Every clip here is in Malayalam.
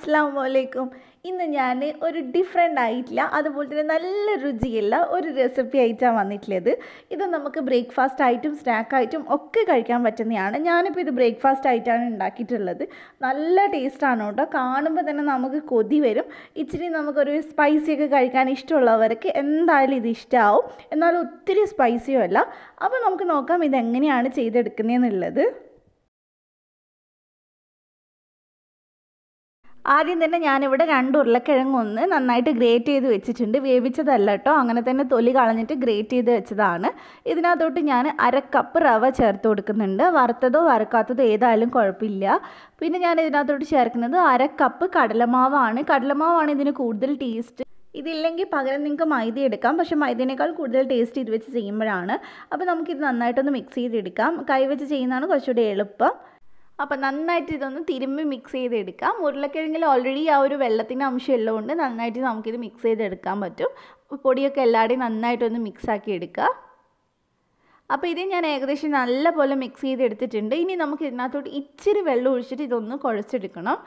അസ്സലാമുഅലൈക്കും ഇന്ന് ഞാൻ ഒരു ഡിഫറെൻ്റ് ആയിട്ടില്ല അതുപോലെ തന്നെ നല്ല രുചിയുള്ള ഒരു റെസിപ്പി ആയിട്ടാണ് വന്നിട്ടുള്ളത് ഇത് നമുക്ക് ബ്രേക്ക്ഫാസ്റ്റ് ആയിട്ടും സ്നാക്ക് ആയിട്ടും ഒക്കെ കഴിക്കാൻ പറ്റുന്നതാണ് ഞാനിപ്പോൾ ഇത് ബ്രേക്ക്ഫാസ്റ്റ് ആയിട്ടാണ് ഉണ്ടാക്കിയിട്ടുള്ളത് നല്ല ടേസ്റ്റാണ് കേട്ടോ കാണുമ്പോൾ തന്നെ നമുക്ക് കൊതി വരും ഇച്ചിരി നമുക്കൊരു സ്പൈസിയൊക്കെ കഴിക്കാൻ ഇഷ്ടമുള്ളവർക്ക് എന്തായാലും ഇത് ഇഷ്ടമാവും എന്നാൽ ഒത്തിരി സ്പൈസിയും അല്ല അപ്പോൾ നമുക്ക് നോക്കാം ഇതെങ്ങനെയാണ് ചെയ്തെടുക്കുന്നതെന്നുള്ളത് ആദ്യം തന്നെ ഞാനിവിടെ രണ്ട് ഉരുളക്കിഴങ്ങ് ഒന്ന് നന്നായിട്ട് ഗ്രേറ്റ് ചെയ്ത് വെച്ചിട്ടുണ്ട് വേവിച്ചതല്ല കേട്ടോ അങ്ങനെ തന്നെ തൊലി കളഞ്ഞിട്ട് ഗ്രേറ്റ് ചെയ്ത് വെച്ചതാണ് ഇതിനകത്തോട്ട് ഞാൻ അരക്കപ്പ് റവ ചേർത്ത് കൊടുക്കുന്നുണ്ട് വറുത്തതോ വറുക്കാത്തതോ ഏതായാലും കുഴപ്പമില്ല പിന്നെ ഞാൻ ഇതിനകത്തോട്ട് ചേർക്കുന്നത് അരക്കപ്പ് കടലമാവാണ് ഇതിന് കൂടുതൽ ടേസ്റ്റ് ഇതില്ലെങ്കിൽ പകരം നിങ്ങൾക്ക് മൈദ എടുക്കാം പക്ഷേ മൈദയേക്കാൾ കൂടുതൽ ടേസ്റ്റ് ഇത് വെച്ച് ചെയ്യുമ്പോഴാണ് അപ്പോൾ നമുക്കിത് നന്നായിട്ടൊന്ന് മിക്സ് ചെയ്തെടുക്കാം കൈവച്ച് ചെയ്യുന്നതാണ് കുറച്ചുകൂടി എളുപ്പം അപ്പോൾ നന്നായിട്ട് ഇതൊന്ന് തിരുമ്മി മിക്സ് ചെയ്തെടുക്കാം ഉരുളക്കിഴങ്ങിൽ ഓൾറെഡി ആ ഒരു വെള്ളത്തിൻ്റെ അംശം ഉള്ളതുകൊണ്ട് നന്നായിട്ട് നമുക്കിത് മിക്സ് ചെയ്തെടുക്കാൻ പറ്റും പൊടിയൊക്കെ എല്ലാവരുടെയും നന്നായിട്ടൊന്ന് മിക്സാക്കി എടുക്കുക അപ്പോൾ ഇത് ഞാൻ ഏകദേശം നല്ലപോലെ മിക്സ് ചെയ്തെടുത്തിട്ടുണ്ട് ഇനി നമുക്ക് ഇതിനകത്തോട്ട് ഇച്ചിരി വെള്ളം ഒഴിച്ചിട്ട് ഇതൊന്ന് കുഴച്ചെടുക്കണം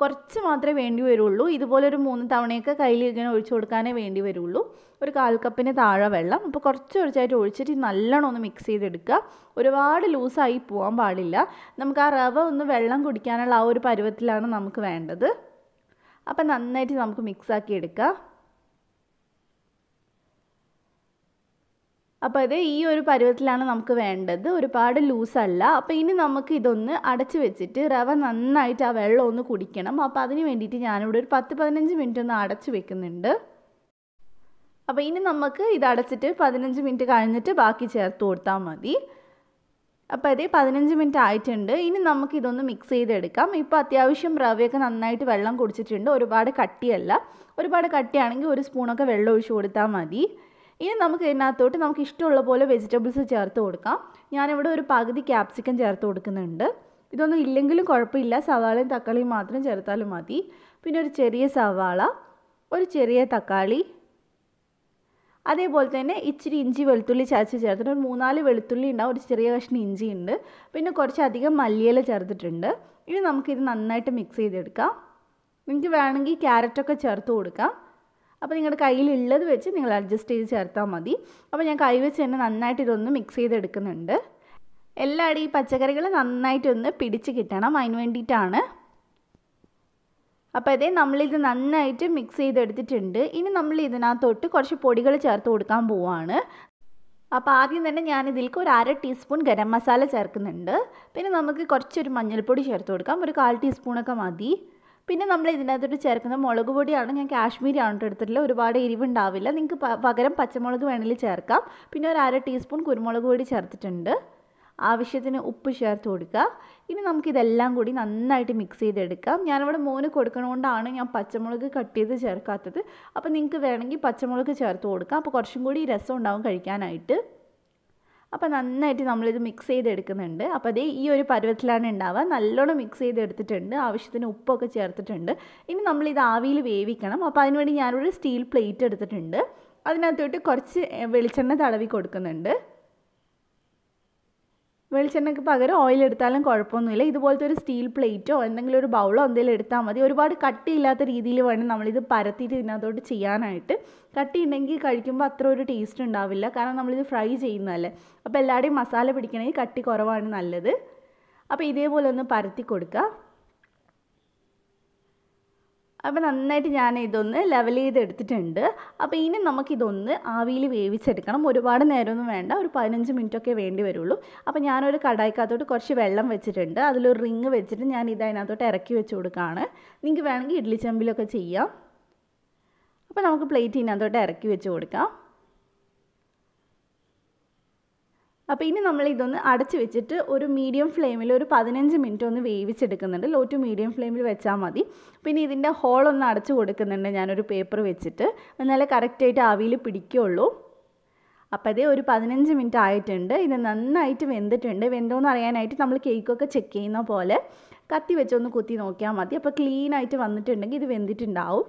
കുറച്ച് മാത്രമേ വേണ്ടി വരുള്ളൂ ഇതുപോലൊരു 3 തവണയൊക്കെ കയ്യിൽ ഇങ്ങനെ ഒഴിച്ചു കൊടുക്കാനേ വേണ്ടി വരുള്ളൂ ഒരു 1/4 കപ്പിന് താഴെ വെള്ളം അപ്പോൾ കുറച്ച് കുറച്ചായിട്ട് ഒഴിച്ചിട്ട് നല്ലോണം ഒന്ന് മിക്സ് ചെയ്തെടുക്കുക ഒരുപാട് ലൂസായി പോകാൻ പാടില്ല നമുക്ക് ആ റവ ഒന്ന് വെള്ളം കുടിക്കാനുള്ള ആ ഒരു പരുവത്തിലാണ് നമുക്ക് വേണ്ടത് അപ്പോൾ നന്നായിട്ട് നമുക്ക് മിക്സാക്കി എടുക്കുക അപ്പോൾ ഇത് ഈ ഒരു പരുവത്തിലാണ് നമുക്ക് വേണ്ടത് ഒരുപാട് ലൂസല്ല അപ്പോൾ ഇനി നമുക്ക് ഇതൊന്ന് അടച്ച് വെച്ചിട്ട് റവ നന്നായിട്ട് ആ വെള്ളം ഒന്ന് കുടിക്കണം അപ്പോൾ അതിന് വേണ്ടിയിട്ട് ഞാനിവിടെ ഒരു 10-15 മിനിറ്റ് ഒന്ന് അടച്ച് വെക്കുന്നുണ്ട് അപ്പോൾ ഇനി നമുക്ക് ഇത് അടച്ചിട്ട് 15 മിനിറ്റ് കഴിഞ്ഞിട്ട് ബാക്കി ചേർത്ത് കൊടുത്താൽ മതി അപ്പോൾ അതേ 15 മിനിറ്റ് ആയിട്ടുണ്ട് ഇനി നമുക്ക് ഇതൊന്ന് മിക്സ് ചെയ്തെടുക്കാം ഇപ്പോൾ അത്യാവശ്യം റവയൊക്കെ നന്നായിട്ട് വെള്ളം കുടിച്ചിട്ടുണ്ട് ഒരുപാട് കട്ടിയല്ല ഒരുപാട് കട്ടിയാണെങ്കിൽ ഒരു സ്പൂണൊക്കെ വെള്ളം ഒഴിച്ച് കൊടുത്താൽ മതി ഇനി നമുക്ക് ഇതിനകത്തോട്ട് നമുക്ക് ഇഷ്ടമുള്ള പോലെ വെജിറ്റബിൾസ് ചേർത്ത് കൊടുക്കാം ഞാനിവിടെ ഒരു പകുതി ക്യാപ്സിക്കം ചേർത്ത് കൊടുക്കുന്നുണ്ട് ഇതൊന്നും ഇല്ലെങ്കിലും കുഴപ്പമില്ല സവാളയും തക്കാളിയും മാത്രം ചേർത്താലും മതി പിന്നെ ഒരു ചെറിയ സവാള ഒരു ചെറിയ തക്കാളി അതേപോലെ തന്നെ ഇച്ചിരി ഇഞ്ചി വെളുത്തുള്ളി ചതച്ച് ചേർത്തിട്ട് ഒരു 3-4 വെളുത്തുള്ളി ഉണ്ടാവും ഒരു ചെറിയ കഷ്ണം ഇഞ്ചി ഉണ്ട് പിന്നെ കുറച്ചധികം മല്ലിയില ചേർത്തിട്ടുണ്ട് ഇനി നമുക്കിത് നന്നായിട്ട് മിക്സ് ചെയ്തെടുക്കാം നിങ്ങൾക്ക് വേണമെങ്കിൽ ക്യാരറ്റൊക്കെ ചേർത്ത് കൊടുക്കാം അപ്പോൾ നിങ്ങളുടെ കയ്യിലുള്ളത് വെച്ച് നിങ്ങൾ അഡ്ജസ്റ്റ് ചെയ്ത് ചേർത്താൽ മതി അപ്പോൾ ഞാൻ കൈവച്ച് തന്നെ നന്നായിട്ട് ഇതൊന്ന് മിക്സ് ചെയ്തെടുക്കുന്നുണ്ട് എല്ലാവരും ഈ പച്ചക്കറികൾ നന്നായിട്ടൊന്ന് പിടിച്ച് കിട്ടണം അതിന് വേണ്ടിയിട്ടാണ് അപ്പോൾ അതേ നമ്മളിത് നന്നായിട്ട് മിക്സ് ചെയ്തെടുത്തിട്ടുണ്ട് ഇനി നമ്മൾ ഇതിനകത്തോട്ട് കുറച്ച് പൊടികൾ ചേർത്ത് കൊടുക്കാൻ പോവുകയാണ് അപ്പോൾ ആദ്യം തന്നെ ഞാനിതിലേക്ക് ഒരു 1/2 ടീസ്പൂൺ ഗരം മസാല ചേർക്കുന്നുണ്ട് പിന്നെ നമുക്ക് കുറച്ചൊരു മഞ്ഞൾപ്പൊടി ചേർത്ത് കൊടുക്കാം ഒരു 1/4 ടീസ്പൂണൊക്കെ മതി പിന്നെ നമ്മൾ ഇതിനകത്തോട്ട് ചേർക്കുന്ന മുളക് പൊടിയാണ് ഞാൻ കാശ്മീരി ആണ് എടുത്തിട്ടുള്ളത് ഒരുപാട് എരിവുണ്ടാവില്ല നിങ്ങൾക്ക് പകരം പച്ചമുളക് വേണമെങ്കിൽ ചേർക്കാം പിന്നെ ഒരു 1/2 ടീസ്പൂൺ കുരുമുളക് പൊടി ചേർത്തിട്ടുണ്ട് ആവശ്യത്തിന് ഉപ്പ് ചേർത്ത് കൊടുക്കുക ഇനി നമുക്കിതെല്ലാം കൂടി നന്നായിട്ട് മിക്സ് ചെയ്തെടുക്കാം ഞാനിവിടെ മോന് കൊടുക്കണോണ്ടാണ് ഞാൻ പച്ചമുളക് കട്ട് ചെയ്ത് ചേർക്കാത്തത് അപ്പോൾ നിങ്ങൾക്ക് വേണമെങ്കിൽ പച്ചമുളക് ചേർത്ത് കൊടുക്കാം അപ്പോൾ കുറച്ചും കൂടി രസം ഉണ്ടാവും കഴിക്കാനായിട്ട് അപ്പോൾ നന്നായിട്ട് നമ്മളിത് മിക്സ് ചെയ്തെടുക്കുന്നുണ്ട് അപ്പോൾ അതേ ഈ ഒരു പരുവത്തിലാണ് ഉണ്ടാവുക നല്ലോണം മിക്സ് ചെയ്തെടുത്തിട്ടുണ്ട് ആവശ്യത്തിന് ഉപ്പൊക്കെ ചേർത്തിട്ടുണ്ട് ഇനി നമ്മളിത് ആവിയിൽ വേവിക്കണം അപ്പോൾ അതിനുവേണ്ടി ഞാനൊരു സ്റ്റീൽ പ്ലേറ്റ് എടുത്തിട്ടുണ്ട് അതിനകത്തോട്ട് കുറച്ച് വെളിച്ചെണ്ണ തടവി കൊടുക്കുന്നുണ്ട് വെളിച്ചെണ്ണയ്ക്ക് പകരം ഓയിൽ എടുത്താലും കുഴപ്പമൊന്നുമില്ല ഇതുപോലത്തെ ഒരു സ്റ്റീൽ പ്ലേറ്റോ എന്തെങ്കിലും ഒരു ബൗളോ എന്തെങ്കിലും എടുത്താൽ മതി ഒരുപാട് കട്ടിയില്ലാത്ത രീതിയിൽ വേണം നമ്മളിത് പരത്തിയിട്ട് ഇതിനകത്തോട്ട് ചെയ്യാനായിട്ട് കട്ടി ഉണ്ടെങ്കിൽ കഴിക്കുമ്പോൾ അത്ര ഒരു ടേസ്റ്റ് ഉണ്ടാവില്ല കാരണം നമ്മളിത് ഫ്രൈ ചെയ്യുന്നതല്ലേ അപ്പോൾ എല്ലാവരുടെയും മസാല പിടിക്കണമെങ്കിൽ കട്ടി കുറവാണ് നല്ലത് അപ്പോൾ ഇതേപോലെ ഒന്ന് പരത്തി കൊടുക്കുക അപ്പോൾ നന്നായിട്ട് ഞാൻ ഇതൊന്ന് ലെവൽ ചെയ്തെടുത്തിട്ടുണ്ട് അപ്പോൾ ഇനി നമുക്കിതൊന്ന് ആവിയിൽ വേവിച്ചെടുക്കണം ഒരുപാട് നേരമൊന്നും വേണ്ട ഒരു 15 മിനിറ്റൊക്കെ വേണ്ടി വരുള്ളൂ അപ്പോൾ ഞാനൊരു കടായിക്കകത്തോട്ട് കുറച്ച് വെള്ളം വെച്ചിട്ടുണ്ട് അതിലൊരു റിങ് വെച്ചിട്ട് ഞാൻ ഇതിനകത്തോട്ട് ഇറക്കി വെച്ച് കൊടുക്കുകയാണ് നിങ്ങൾക്ക് വേണമെങ്കിൽ ഇഡ്ഡലി ചെമ്പിലൊക്കെ ചെയ്യാം അപ്പോൾ നമുക്ക് പ്ലേറ്റ് ഇതിനകത്തോട്ട് ഇറക്കി വെച്ച് കൊടുക്കാം അപ്പോൾ ഇനി നമ്മൾ ഇതൊന്ന് അടച്ച് വെച്ചിട്ട് ഒരു മീഡിയം ഫ്ലെയിമിൽ ഒരു 15 മിനിറ്റ് ഒന്ന് വേവിച്ചെടുക്കുന്നുണ്ട് ലോ ടു മീഡിയം ഫ്ലെയിമിൽ വെച്ചാൽ മതി പിന്നെ ഇതിൻ്റെ ഹോളൊന്ന് അടച്ച് കൊടുക്കുന്നുണ്ട് ഞാനൊരു പേപ്പർ വെച്ചിട്ട് എന്നാലേ കറക്റ്റായിട്ട് ആവിയിൽ പിടിക്കുകയുള്ളൂ അപ്പോൾ അതേ ഒരു 15 മിനിറ്റ് ആയിട്ടുണ്ട് ഇത് നന്നായിട്ട് വെന്തിട്ടുണ്ട് വെന്തോന്ന് അറിയാനായിട്ട് നമ്മൾ കേക്കൊക്കെ ചെക്ക് ചെയ്യുന്ന പോലെ കത്തി വെച്ചൊന്ന് കുത്തി നോക്കിയാൽ മതി അപ്പോൾ ക്ലീനായിട്ട് വന്നിട്ടുണ്ടെങ്കിൽ ഇത് വെന്തിട്ടുണ്ടാവും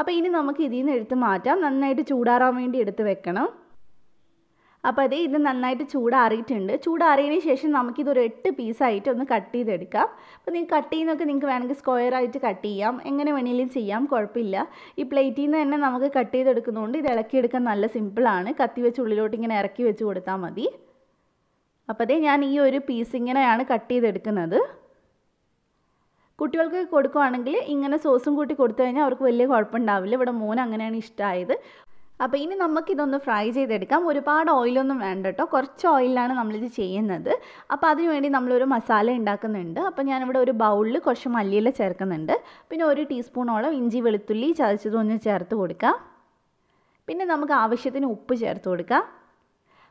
അപ്പോൾ ഇനി നമുക്ക് ഇതിൽ നിന്ന് എടുത്ത് മാറ്റാം നന്നായിട്ട് ചൂടാറാൻ വേണ്ടി എടുത്ത് വെക്കണം അപ്പോൾ ദേ ഇത് നന്നായിട്ട് ചൂടാറിയിട്ടുണ്ട്. ചൂടാറിയതിന് ശേഷം നമുക്കിത് ഒരു 8 പീസായിട്ട് ഒന്ന് കട്ട് ചെയ്തെടുക്കാം. അപ്പോൾ നിങ്ങൾക്ക് കട്ട് ചെയ്യുന്നൊക്കെ നിങ്ങൾക്ക് വേണമെങ്കിൽ സ്ക്വയറായിട്ട് കട്ട് ചെയ്യാം, എങ്ങനെ വേണമെങ്കിലും ചെയ്യാം, കുഴപ്പമില്ല. ഈ പ്ലേറ്റിൽ നിന്ന് തന്നെ നമുക്ക് കട്ട് ചെയ്തെടുക്കുന്നതുകൊണ്ട് ഇത് ഇളക്കിയെടുക്കാൻ നല്ല സിമ്പിളാണ്. കത്തി വെച്ച് ഉള്ളിലോട്ട് ഇങ്ങനെ ഇറക്കി വെച്ച് കൊടുത്താൽ മതി. അപ്പോൾ ദേ ഞാൻ ഈ ഒരു പീസ് ഇങ്ങനെയാണ് കട്ട് ചെയ്തെടുക്കുന്നത്. കുട്ടികൾക്ക് കൊടുക്കുകയാണെങ്കിൽ ഇങ്ങനെ സോസും കൂട്ടി കൊടുത്തു കഴിഞ്ഞാൽ അവർക്ക് വലിയ കുഴപ്പമുണ്ടാവില്ല. ഇവിടെ മോൻ അങ്ങനെയാണ് ഇഷ്ടമായത്. അപ്പോൾ ഇനി നമുക്കിതൊന്ന് ഫ്രൈ ചെയ്തെടുക്കാം. ഒരുപാട് ഓയിലൊന്നും വേണ്ട കേട്ടോ, കുറച്ച് ഓയിലാണ് നമ്മളിത് ചെയ്യുന്നത്. അപ്പോൾ അതിനുവേണ്ടി നമ്മളൊരു മസാല ഉണ്ടാക്കുന്നുണ്ട്. അപ്പോൾ ഞാനിവിടെ ഒരു ബൗളിൽ കുറച്ച് മല്ലിയില ചേർക്കുന്നുണ്ട്. പിന്നെ 1 ടീസ്പൂണോളം ഇഞ്ചി വെളുത്തുള്ളി ചതച്ചതൊന്ന് ചേർത്ത് കൊടുക്കാം. പിന്നെ നമുക്ക് ആവശ്യത്തിന് ഉപ്പ് ചേർത്ത് കൊടുക്കാം.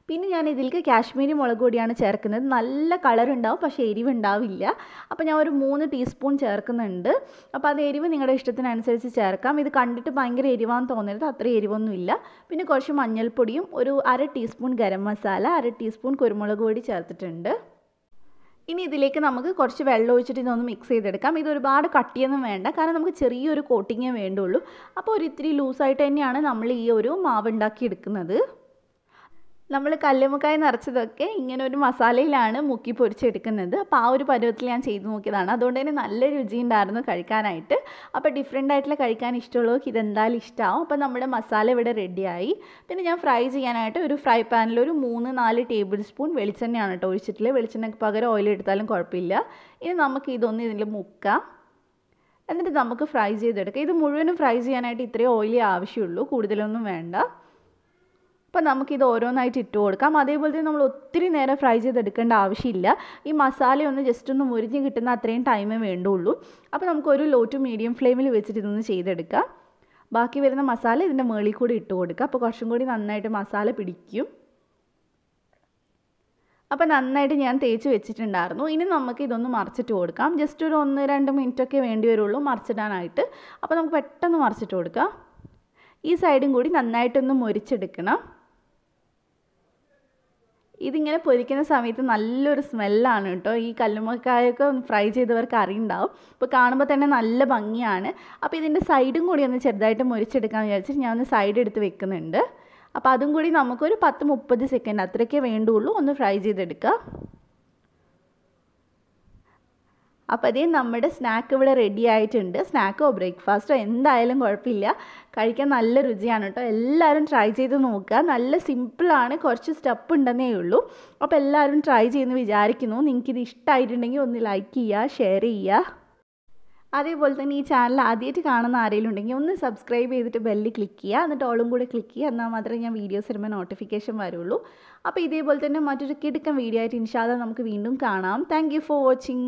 പിന്നെ ഞാൻ ഇതിലേക്ക് കാശ്മീരി മുളക് പൊടിയാണ് ചേർക്കുന്നത്. നല്ല കളറുണ്ടാവും, പക്ഷേ എരിവുണ്ടാവില്ല. അപ്പോൾ ഞാൻ ഒരു 3 ടീസ്പൂൺ ചേർക്കുന്നുണ്ട്. അപ്പോൾ അത് എരിവ് നിങ്ങളുടെ ഇഷ്ടത്തിനനുസരിച്ച് ചേർക്കാം. ഇത് കണ്ടിട്ട് ഭയങ്കര എരിവാന്ന് തോന്നരുത്, അത്ര എരിവൊന്നുമില്ല. പിന്നെ കുറച്ച് മഞ്ഞൾപ്പൊടിയും ഒരു 1/2 ടീസ്പൂൺ ഗരം മസാല, 1/2 ടീസ്പൂൺ കുരുമുളക് പൊടി ചേർത്തിട്ടുണ്ട്. ഇനി ഇതിലേക്ക് നമുക്ക് കുറച്ച് വെള്ളം ഒഴിച്ചിട്ട് ഇതൊന്ന് മിക്സ് ചെയ്തെടുക്കാം. ഇത് ഒരുപാട് കട്ടിയൊന്നും വേണ്ട, കാരണം നമുക്ക് ചെറിയൊരു കോട്ടിങ്ങേ വേണ്ടുള്ളൂ. അപ്പോൾ ഒരു ഇത്തിരി ലൂസായിട്ട് തന്നെയാണ് നമ്മൾ ഈ ഒരു മാവ് ഉണ്ടാക്കിയെടുക്കുന്നത്. നമ്മൾ കല്ലുമുക്കായി നിറച്ചതൊക്കെ ഇങ്ങനെ ഒരു മസാലയിലാണ് മുക്കി പൊരിച്ചെടുക്കുന്നത്. അപ്പോൾ ആ ഒരു പരുവത്തിൽ ഞാൻ ചെയ്ത് നോക്കിയതാണ്. അതുകൊണ്ട് തന്നെ നല്ല രുചിയുണ്ടായിരുന്നു കഴിക്കാനായിട്ട്. അപ്പോൾ ഡിഫറെൻ്റ് ആയിട്ടുള്ള കഴിക്കാൻ ഇഷ്ടമുള്ളവർക്ക് ഇതെന്തായാലും ഇഷ്ടമാവും. അപ്പോൾ നമ്മുടെ മസാല ഇവിടെ റെഡിയായി. പിന്നെ ഞാൻ ഫ്രൈ ചെയ്യാനായിട്ട് ഒരു ഫ്രൈ പാനിൽ ഒരു 3-4 ടേബിൾ സ്പൂൺ വെളിച്ചെണ്ണയാണ് കേട്ടോ ഒഴിച്ചിട്ടുള്ളത്. വെളിച്ചെണ്ണയ്ക്ക് പകരം ഓയിൽ എടുത്താലും കുഴപ്പമില്ല. ഇനി നമുക്ക് ഇതൊന്ന് ഇതിൽ മുക്കാം, എന്നിട്ട് നമുക്ക് ഫ്രൈ ചെയ്തെടുക്കാം. ഇത് മുഴുവനും ഫ്രൈ ചെയ്യാനായിട്ട് ഇത്രയും ഓയിൽ ആവശ്യമുള്ളൂ, കൂടുതലൊന്നും വേണ്ട. അപ്പോൾ നമുക്കിത് ഓരോന്നായിട്ട് ഇട്ട് കൊടുക്കാം. അതേപോലെ തന്നെ നമ്മൾ ഒത്തിരി നേരം ഫ്രൈ ചെയ്തെടുക്കേണ്ട ആവശ്യമില്ല. ഈ മസാല ഒന്ന് ജസ്റ്റ് ഒന്ന് മുരിഞ്ഞ് കിട്ടുന്ന അത്രയും ടൈമേ വേണ്ടുള്ളൂ. അപ്പോൾ നമുക്കൊരു ലോ ടു മീഡിയം ഫ്ലെയിമിൽ വെച്ചിട്ട് ഇതൊന്ന് ചെയ്തെടുക്കാം. ബാക്കി വരുന്ന മസാല ഇതിൻ്റെ മുകളിൽ കൂടി ഇട്ട് കൊടുക്കുക. അപ്പോൾ കുറച്ചും കൂടി നന്നായിട്ട് മസാല പിടിക്കും. അപ്പോൾ നന്നായിട്ട് ഞാൻ തേച്ച് വെച്ചിട്ടുണ്ടായിരുന്നു. ഇനി നമുക്ക് ഇതൊന്ന് മറിച്ചിട്ട് കൊടുക്കാം. ജസ്റ്റ് ഒരു 1-2 മിനിറ്റൊക്കെ വേണ്ടി വരുള്ളൂ മറിച്ചിടാനായിട്ട്. അപ്പോൾ നമുക്ക് പെട്ടെന്ന് മറിച്ചിട്ട് കൊടുക്കാം. ഈ സൈഡും കൂടി നന്നായിട്ടൊന്ന് മുരിച്ചെടുക്കണം. ഇതിങ്ങനെ പൊരിക്കുന്ന സമയത്ത് നല്ലൊരു സ്മെല്ലാണ് കേട്ടോ. ഈ കല്ലുമ്മക്കായൊക്കെ ഫ്രൈ ചെയ്തവർക്ക് അറിയുണ്ടാവും. അപ്പോൾ കാണുമ്പോൾ തന്നെ നല്ല ഭംഗിയാണ്. അപ്പോൾ ഇതിൻ്റെ സൈഡും കൂടി ഒന്ന് ചെറുതായിട്ട് മുരിച്ചെടുക്കാൻ വിചാരിച്ചിട്ട് ഞാൻ ഒന്ന് സൈഡ് എടുത്ത് വെക്കുന്നുണ്ട്. അപ്പോൾ അതും കൂടി നമുക്കൊരു 10-30 സെക്കൻഡ് അത്രയ്ക്കേ വേണ്ടുള്ളൂ ഒന്ന് ഫ്രൈ ചെയ്തെടുക്കുക. അപ്പോൾ അതേ നമ്മുടെ സ്നാക്ക് ഇവിടെ റെഡി ആയിട്ടുണ്ട്. സ്നാക്കോ ബ്രേക്ക്ഫാസ്റ്റോ എന്തായാലും കുഴപ്പമില്ല, കഴിക്കാൻ നല്ല രുചിയാണ് കേട്ടോ. എല്ലാവരും ട്രൈ ചെയ്ത് നോക്കുക. നല്ല സിമ്പിളാണ്, കുറച്ച് സ്റ്റെപ്പ് ഉണ്ടെന്നേ ഉള്ളൂ. അപ്പോൾ എല്ലാവരും ട്രൈ ചെയ്യുമെന്ന് വിചാരിക്കുന്നു. നിങ്ങൾക്കിത് ഇഷ്ടമായിട്ടുണ്ടെങ്കിൽ ഒന്ന് ലൈക്ക് ചെയ്യുക, ഷെയർ ചെയ്യുക. അതേപോലെ തന്നെ ഈ ചാനൽ ആദ്യമായിട്ട് കാണുന്ന ആരെങ്കിലും ഉണ്ടെങ്കിൽ ഒന്ന് സബ്സ്ക്രൈബ് ചെയ്തിട്ട് ബെല്ല് ക്ലിക്ക് ചെയ്യുക, എന്നിട്ട് ഓളും കൂടെ ക്ലിക്ക് ചെയ്യുക. എന്നാൽ മാത്രമേ ഞാൻ വീഡിയോസ് വരുമ്പോൾ നോട്ടിഫിക്കേഷൻ വരുള്ളൂ. അപ്പോൾ ഇതേപോലെ തന്നെ മറ്റൊരു കിടുക്കൻ വീഡിയോ ആയിട്ട് ഇൻഷാ അല്ലാഹ് നമുക്ക് വീണ്ടും കാണാം. Thank you for watching.